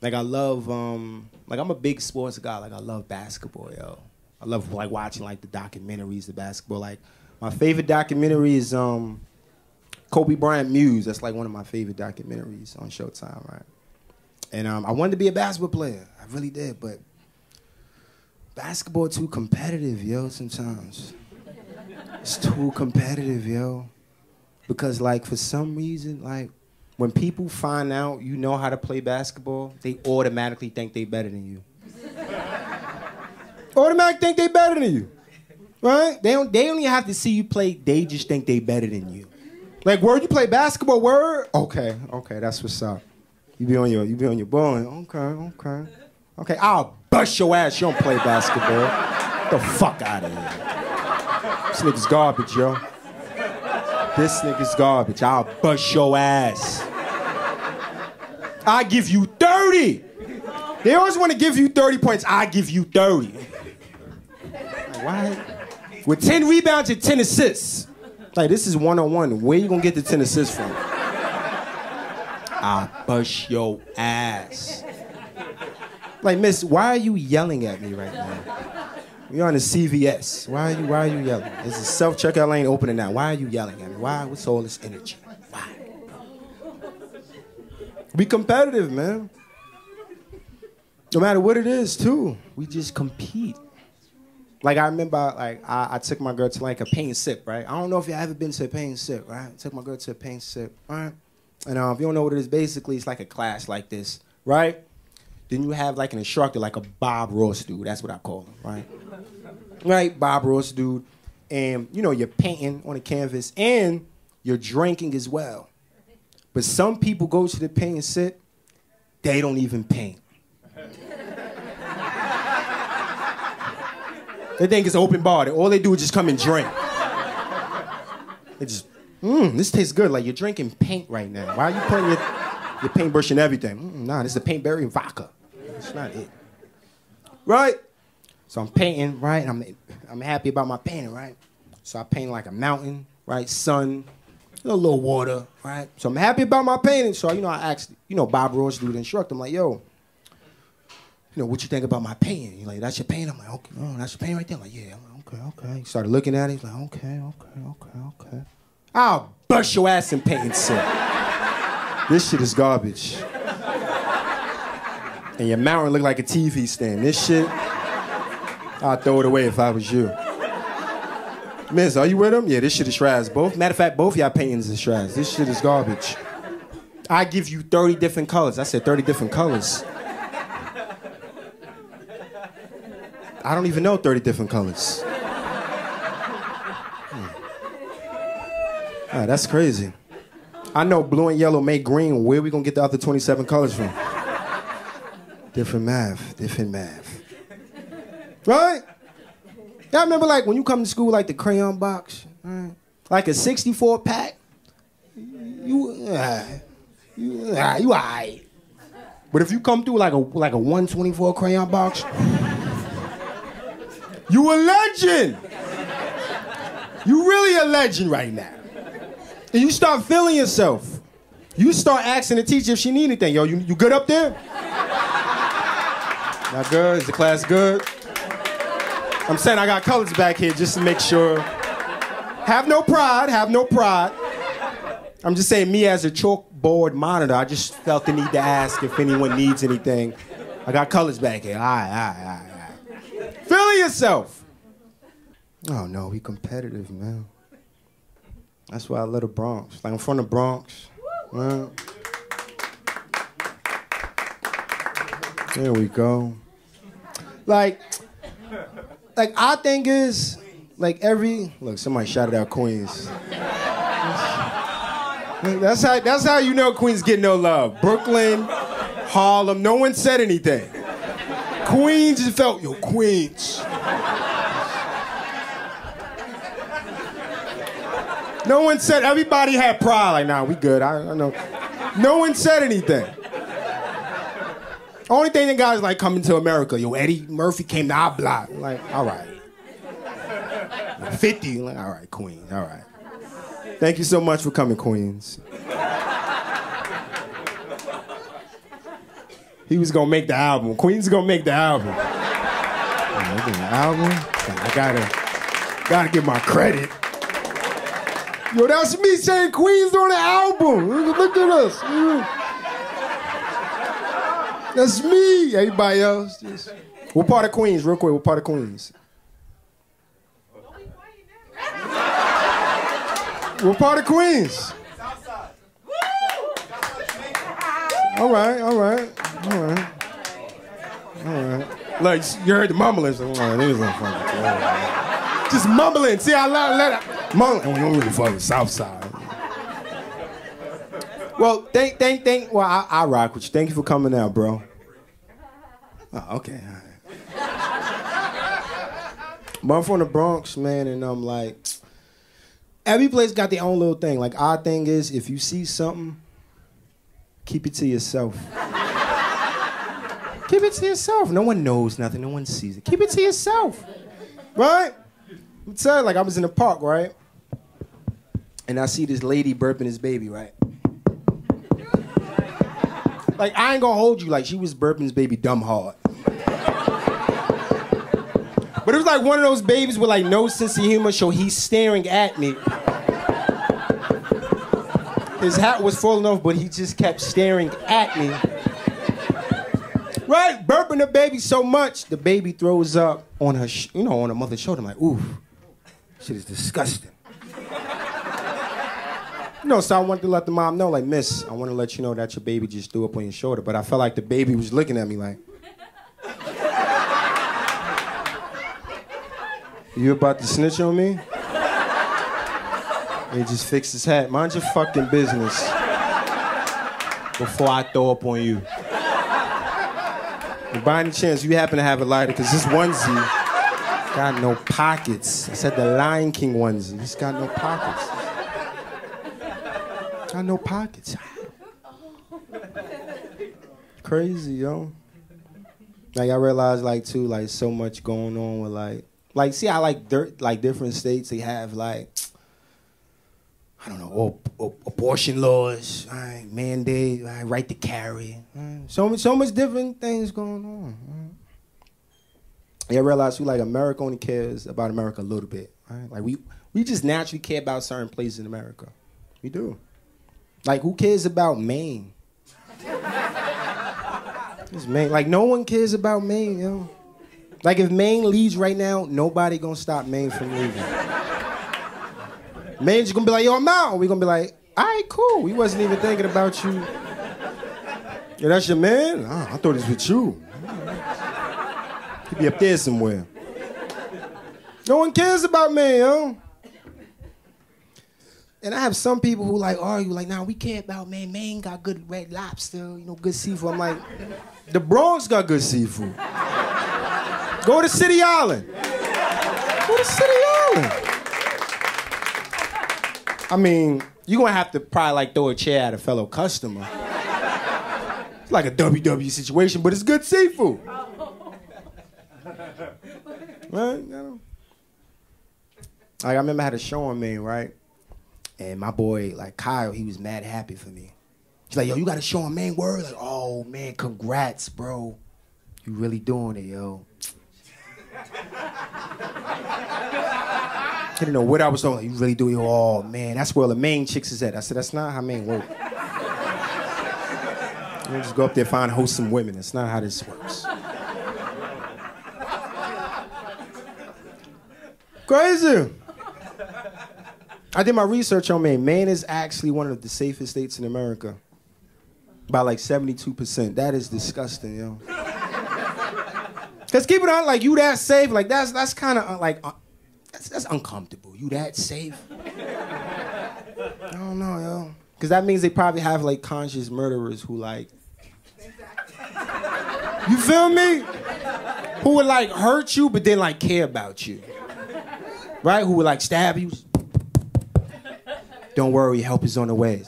Like I love um like I'm a big sports guy. Like I love basketball, yo. I love like watching like the documentaries, the basketball. Like my favorite documentary is um. Kobe Bryant Muse, that's like one of my favorite documentaries on Showtime, right? And um, I wanted to be a basketball player. I really did, but basketball too competitive, yo, sometimes. It's too competitive, yo. Because like for some reason, like when people find out you know how to play basketball, they automatically think they better than you. Automatically think they better than you, right? They don't, they don't even have to see you play, they just think they better than you. Like, word, you play basketball, word? Okay, okay, that's what's up. You be on your, you be on your ball, and okay, okay. Okay, I'll bust your ass, you don't play basketball. Get the fuck out of here. This nigga's garbage, yo. This nigga's garbage, I'll bust your ass. I give you thirty. They always wanna give you thirty points, I give you thirty. Like, why? With ten rebounds and ten assists. Like, this is one-on-one. Where you gonna get the ten assists from? I'll bust your ass. Like, miss, why are you yelling at me right now? You're on the C V S. Why are you, why are you yelling? There's a self-checkout lane opening now. Why are you yelling at me? Why? What's all this energy? Why? We competitive, man. No matter what it is, too. We just compete. Like, I remember, like, I, I took my girl to, like, a paint sip, right? I don't know if y'all ever been to a paint sip, right? I took my girl to a paint sip, right? And um, if you don't know what it is, basically, it's like a class like this, right? Then you have, like, an instructor, like a Bob Ross dude. That's what I call him, right? Right, Bob Ross dude. And, you know, you're painting on a canvas, and you're drinking as well. But some people go to the paint sip, they don't even paint. They think it's open bar. All they do is just come and drink. They just, mmm, this tastes good. Like, you're drinking paint right now. Why are you putting your, your paintbrush and everything? Mm, nah, this is a paintberry and vodka. That's not it. Right? So I'm painting, right? And I'm, I'm happy about my painting, right? So I paint like a mountain, right? Sun, a little, little water, right? So I'm happy about my painting. So, you know, I asked, you know, Bob Ross, dude, instructor. I'm like, yo, you know, what you think about my painting? He's like, that's your painting? I'm like, okay, oh, that's your painting right there? I'm like, yeah. I'm like, okay, okay. He started looking at it. He's like, okay, okay, okay, okay. I'll bust your ass in painting set. This shit is garbage. And your mountain look like a T V stand. This shit, I'd throw it away if I was you. Miss, are you with him? Yeah, this shit is trash. Both, matter of fact, both y'all paintings is trash. This shit is garbage. I give you thirty different colors. I said thirty different colors. I don't even know thirty different colors. Hmm. Ah, that's crazy. I know blue and yellow make green. Where we gonna get the other twenty-seven colors from? Different math, different math. Right? Y'all remember like when you come to school like the crayon box, right? Like a sixty-four pack? You, uh, you, uh, you all right. But if you come through like a, like a one twenty-four crayon box, you a legend. You really a legend right now. And you start feeling yourself. You start asking the teacher if she need anything. Yo, you, you good up there? Not good? Is the class good? I'm saying I got colors back here just to make sure. Have no pride, have no pride. I'm just saying me as a chalkboard monitor, I just felt the need to ask if anyone needs anything. I got colors back here, all right, all right, all right. Feeling yourself. Oh no, we competitive, man. That's why I love the Bronx. Like, I'm from the Bronx. Right? There we go. Like, like our thing is, like every look, somebody shouted out Queens. That's how that's how you know Queens get no love. Brooklyn, Harlem, no one said anything. Queens just felt, yo, Queens. No one said, everybody had pride, like, nah, we good, I, I know. No one said anything. Only thing that guys like coming to America, yo, Eddie Murphy came to our block. Like, all right. fifty, like, all right, Queens, all right. Thank you so much for coming, Queens. He was gonna make the album. Queens is gonna make the album. Oh, the album? I gotta, gotta get my credit. Yo, that's me saying Queens on the album. Look at us. That's me. Everybody else. Just... What part of Queens? Real quick, what part of Queens? What part of Queens? Southside. All right, all right, all right. All right. Like, you heard the mumbling. All right, they was on fucking. Just mumbling. See, I let, let it. Mumbling. We don't really fuck with Southside. Well, thank, thank, thank. Well, I, I rock with you. Thank you for coming out, bro. Oh, okay. All right. But I'm from the Bronx, man, and I'm like, every place got their own little thing. Like, our thing is, if you see something, keep it to yourself. Keep it to yourself. No one knows nothing. No one sees it. Keep it to yourself. Right? I'm telling you, like, I was in the park, right? And I see this lady burping this baby, right? Like, I ain't gonna hold you. Like, she was burping this baby dumb hard. But it was like one of those babies with, like, no sense of humor, so he's staring at me. His hat was falling off, but he just kept staring at me. Right? Burping the baby so much, the baby throws up on her, sh you know, on her mother's shoulder. I'm like, ooh. Shit is disgusting. You know, so I wanted to let the mom know, like, miss, I want to let you know that your baby just threw up on your shoulder. But I felt like the baby was looking at me like, you about to snitch on me? He just fixed his hat. Mind your fucking business before I throw up on you. And by any chance, you happen to have a lighter, because this onesie... got no pockets. I said the Lion King onesie. It's got no pockets. Got no pockets. Crazy, yo. Like, I realized, like, too, like, so much going on with, like, like, see, I like dirt, like, different states, they have, like, I don't know, abortion laws, all right, mandate, all right, right to carry. All right. So much, so much different things going on. All right. Yeah, I realize we like America only cares about America a little bit, right? Like we, we just naturally care about certain places in America. We do. Like who cares about Maine? It's Maine. Like no one cares about Maine, yo. Know? Like if Maine leaves right now, nobody gonna stop Maine from leaving. Maine's gonna be like, yo, I'm out. We gonna be like, all right, cool. We wasn't even thinking about you. Yo, that's your man? Oh, I thought it was with you. He'd be up there somewhere. No one cares about me, yo. And I have some people who like argue, like, nah, we care about Maine. Maine got good red lobster, you know, good seafood. I'm like, the Bronx got good seafood. Go to City Island. Go to City Island. I mean, you're gonna have to probably like throw a chair at a fellow customer. It's like a W W situation, but it's good seafood. Right? You know? Like, I remember I had a show on Maine, right? And my boy, like, Kyle, he was mad happy for me. He's like, yo, you got a show on Maine, word? Like, oh, man, congrats, bro. You really doing it, yo. I didn't know what I was doing. Like, you really doing it? Oh, man, that's where the Maine chicks is at. I said, that's not how Maine works. You don't just go up there and find wholesome women. That's not how this works. Crazy. I did my research on Maine. Maine is actually one of the safest states in America. By like seventy-two percent. That is disgusting, yo. Cause keep it on, like you that safe, like that's that's kind of uh, like uh, that's that's uncomfortable. You that safe? I don't know, yo. Cause that means they probably have like conscious murderers who like, you feel me? Who would like hurt you, but then like care about you, right? Who would like stab you? Don't worry, help is on the way.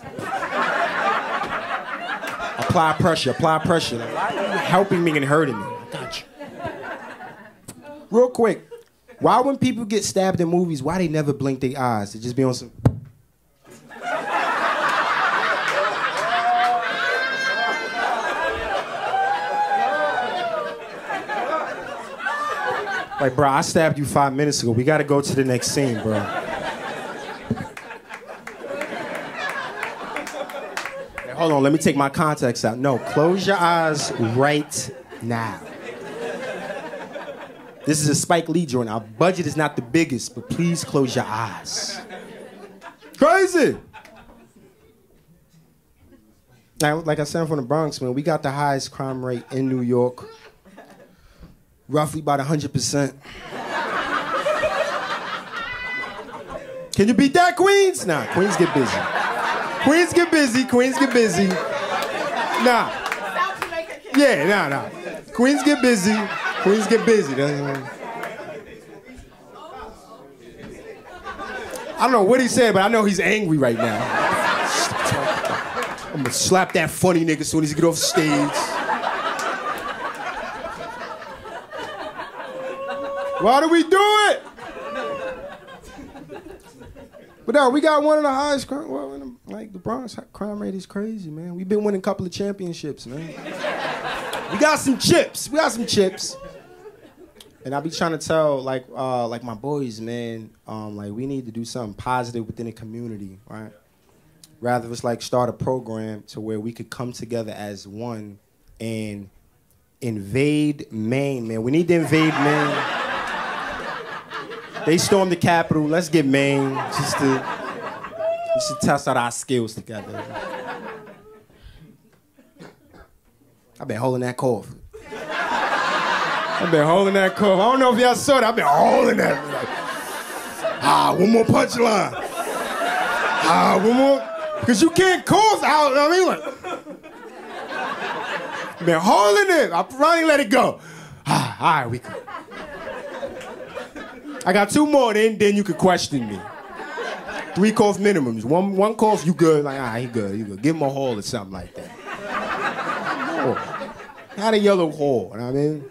Apply pressure, apply pressure. Like, why are you helping me and hurting me? I got you. Real quick, why when people get stabbed in movies, why they never blink their eyes? They just be on some. Like, bro, I stabbed you five minutes ago. We gotta go to the next scene, bro. Hey, hold on, let me take my contacts out. No, close your eyes right now. This is a Spike Lee joint. Our budget is not the biggest, but please close your eyes. Crazy! Now, like I said, I'm from the Bronx, man. We got the highest crime rate in New York. Roughly about one hundred percent. Can you beat that, Queens? Nah, Queens get busy. Queens get busy, Queens get busy. Nah. Yeah, nah, nah. Queens get busy, Queens get busy. I don't know what he said, but I know he's angry right now. I'm gonna slap that funny nigga as soon as he get off stage. Why do we do it? But no, we got one of the highest crime, well, in the, like the Bronx crime rate is crazy, man. We've been winning a couple of championships, man. We got some chips, we got some chips. And I be trying to tell like uh, like my boys, man, um, like we need to do something positive within the community, right? Rather it's like start a program to where we could come together as one and invade Maine, man. We need to invade Maine. They stormed the Capitol. Let's get Maine just to, just to test out our skills together. I've been holding that cough. I've been holding that cough. I don't know if y'all saw that. I've been holding that. Like, ah, one more punchline. Ah, one more. Because you can't cough out. I mean, like, I've been holding it. I finally let it go. Ah, all right, we go. I got two more, then then you could question me. Three cough minimums. One one cough, you good. Like, ah, he good, he good. Give him a haul or something like that. No. Not a yellow haul, you know what I mean?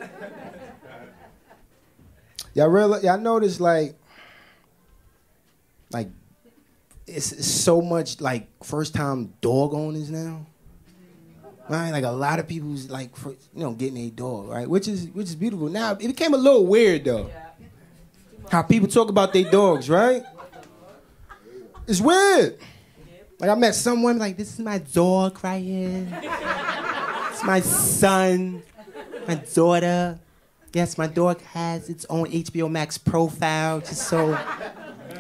Y'all realize, y'all notice like, like, it's, it's so much like first time dog owners now. Right? Like a lot of people's like, for, you know, getting a dog, right? Which is, which is beautiful. Now, it became a little weird though. Yeah. How people talk about their dogs, right? It's weird. Like I met someone like, this is my dog right here. It's my son, my daughter. Yes, my dog has its own H B O Max profile, just so you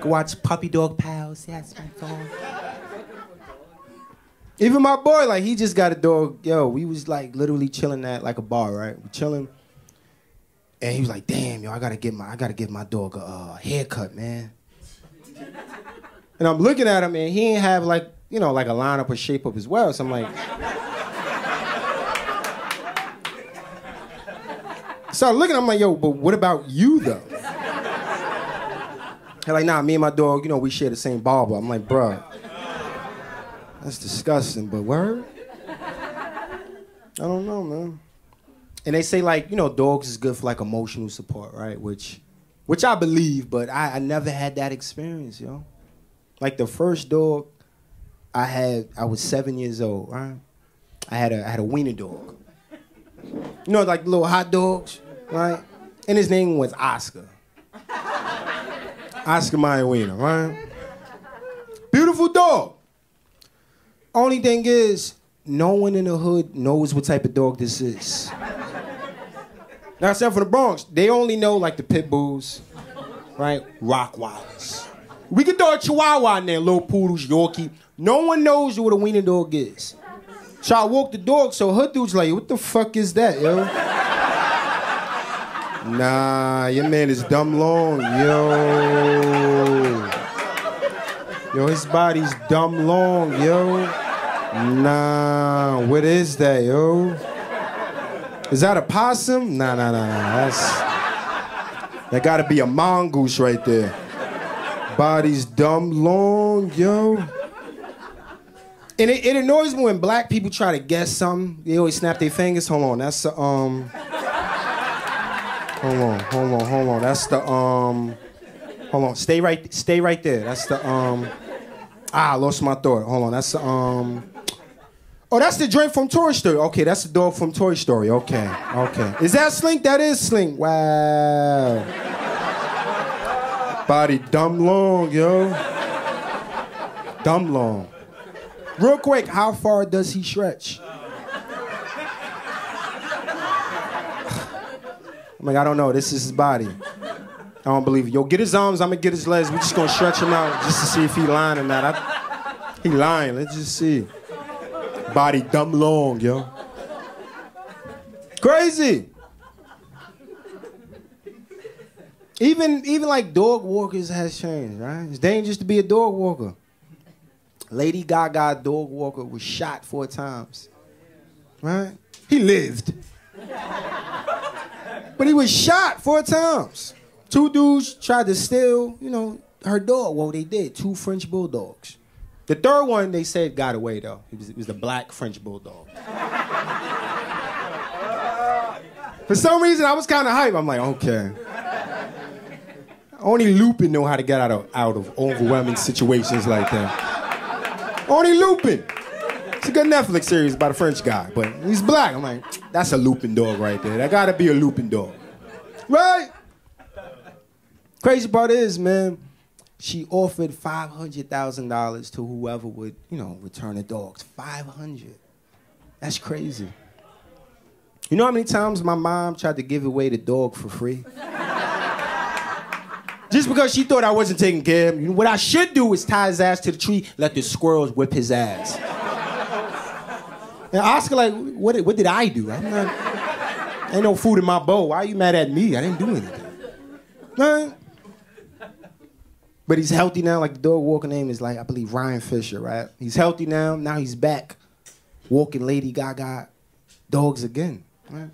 can watch Puppy Dog Pals. Yes, my dog. Even my boy, like he just got a dog. Yo, we was like literally chilling at like a bar, right? We chilling. And he was like, damn, yo, I gotta get my, I gotta give my dog a uh, haircut, man. And I'm looking at him, and he ain't have like, you know, like a lineup or shape up as well. So I'm like, so I'm looking, I'm like, yo, but what about you though? They're like, nah, me and my dog, you know, we share the same barber. I'm like, bruh, that's disgusting, but word? I don't know, man. And they say like, you know, dogs is good for like emotional support, right? Which, which I believe, but I, I never had that experience, yo. Like the first dog I had, I was seven years old, right? I had a, I had a wiener dog. You know, like little hot dogs, right? And his name was Oscar. Oscar Mayer Wiener, right? Beautiful dog. Only thing is, no one in the hood knows what type of dog this is. Now, except for the Bronx, they only know like the pit bulls, right? Rottweilers, We could throw a chihuahua in there, little poodles, Yorkie. No one knows what a wiener dog is. So I walked the dog, so her dude's like, what the fuck is that, yo? Nah, your man is dumb long, yo. Yo, his body's dumb long, yo. Nah, what is that, yo? Is that a possum? Nah, nah, nah, nah. That's, that gotta be a mongoose right there. Body's dumb long, yo. And it, it annoys me when black people try to guess something. They always snap their fingers. Hold on, that's the, um... Hold on, hold on, hold on. That's the, um... Hold on, stay right, stay right there. That's the, um... Ah, I lost my thought. Hold on, that's the, um... Oh, that's the drink from Toy Story. Okay, that's the dog from Toy Story. Okay, okay. Is that Slink? That is Slink. Wow. Body dumb long, yo. Dumb long. Real quick, how far does he stretch? I'm like, I don't know. This is his body. I don't believe it. Yo, get his arms. I'm going to get his legs. We're just going to stretch him out just to see if he lying or not. I, he lying. Let's just see. Body dumb long, yo. Crazy. Even, even like dog walkers has changed, right? It's dangerous to be a dog walker. Lady Gaga, dog walker, was shot four times. Right? He lived. But he was shot four times. Two dudes tried to steal, you know, her dog. Well, they did. Two French bulldogs. The third one, they said, got away, though. It was, it was the black French bulldog. For some reason, I was kind of hyped. I'm like, okay. Only Lupin know how to get out of, out of overwhelming situations like that. Only Lupin. It's a good Netflix series about a French guy, but he's black. I'm like, that's a Lupin dog right there. That gotta be a Lupin dog. Right? Crazy part is, man, she offered five hundred thousand dollars to whoever would, you know, return the dogs. five hundred. That's crazy. You know how many times my mom tried to give away the dog for free? Just because she thought I wasn't taking care of him. What I should do is tie his ass to the tree, let the squirrels whip his ass. And Oscar like, what, what did I do? I'm not, ain't no food in my bowl. Why are you mad at me? I didn't do anything. Nah. But he's healthy now. Like the dog walker name is like, I believe, Ryan Fisher, right? He's healthy now. Now he's back walking Lady Gaga dogs again, right?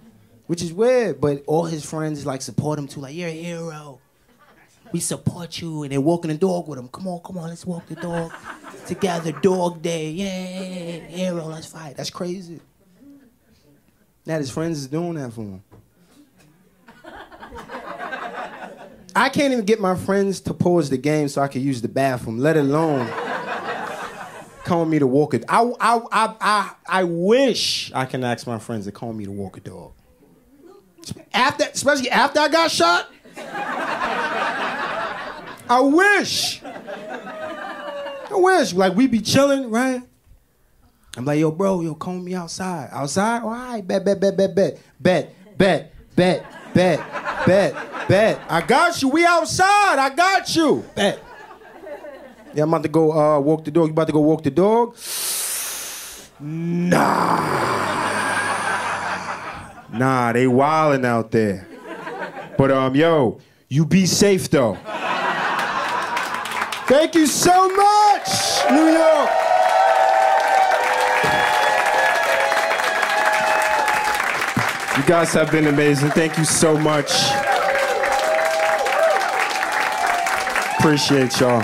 Which is weird, but all his friends like support him too. Like, you're a hero. We support you, and they're walking the dog with him. Come on, come on, let's walk the dog together. Dog day, yeah, hero, let's fight. That's crazy. Now his friends is doing that for him. I can't even get my friends to pause the game so I can use the bathroom, let alone call me to walk it. I, I, I, I, I wish I can ask my friends to call me to walk a dog. After, especially after I got shot. I wish. I wish. Like, we be chilling, right? I'm like, yo, bro, yo, call me outside. Outside? All right, bet, bet, bet, bet, bet, bet, bet, bet, bet, bet, bet. I got you. We outside. I got you. Bet. Yeah, I'm about to go uh, walk the dog. You about to go walk the dog? Nah. Nah, they wildin' out there. But, um, yo, you be safe, though. Thank you so much, New York. You guys have been amazing. Thank you so much. Appreciate y'all.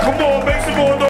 Come on, make some more noise.